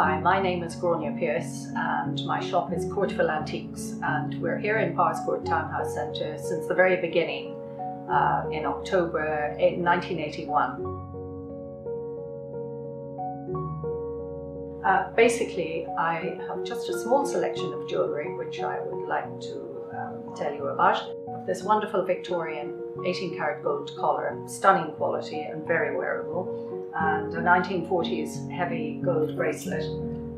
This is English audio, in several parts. Hi, my name is Grainne Pierce and my shop is Corteville Antiques, and we're here in Parscourt Townhouse Centre since the very beginning in October 1981. Basically, I have just a small selection of jewellery which I would like to tell you about. This wonderful Victorian 18-karat gold collar, stunning quality and very wearable. And a 1940s heavy gold bracelet,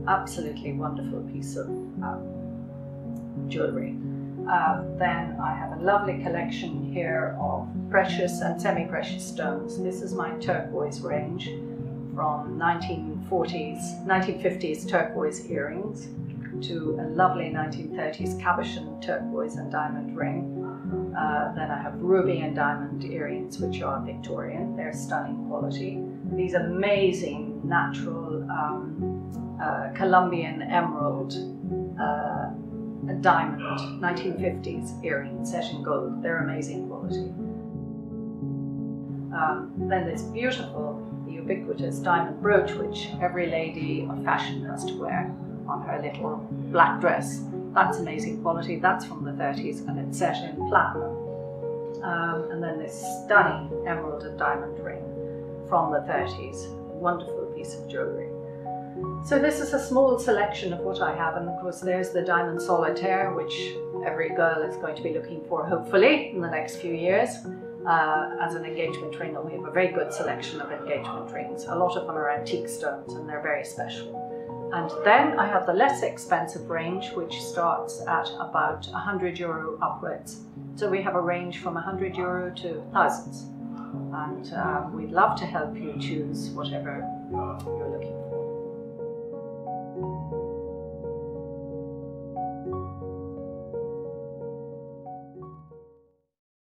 absolutely wonderful piece of jewellery. Then I have a lovely collection here of precious and semi-precious stones. This is my turquoise range from 1950s turquoise earrings to a lovely 1930s cabochon turquoise and diamond ring. Then I have ruby and diamond earrings, which are Victorian. They're stunning quality. These amazing natural Colombian emerald diamond 1950s earring set in gold. They're amazing quality. Then this beautiful, ubiquitous diamond brooch, which every lady of fashion has to wear on her little black dress. That's amazing quality. That's from the 30s and it's set in platinum. And then this stunning emerald and diamond ring from the 30s. Wonderful piece of jewellery. So this is a small selection of what I have, and of course there's the diamond solitaire, which every girl is going to be looking for, hopefully, in the next few years as an engagement ring. And we have a very good selection of engagement rings. A lot of them are antique stones and they're very special. And then I have the less expensive range, which starts at about €100 upwards. So we have a range from €100 to thousands. And we'd love to help you choose whatever you're looking for.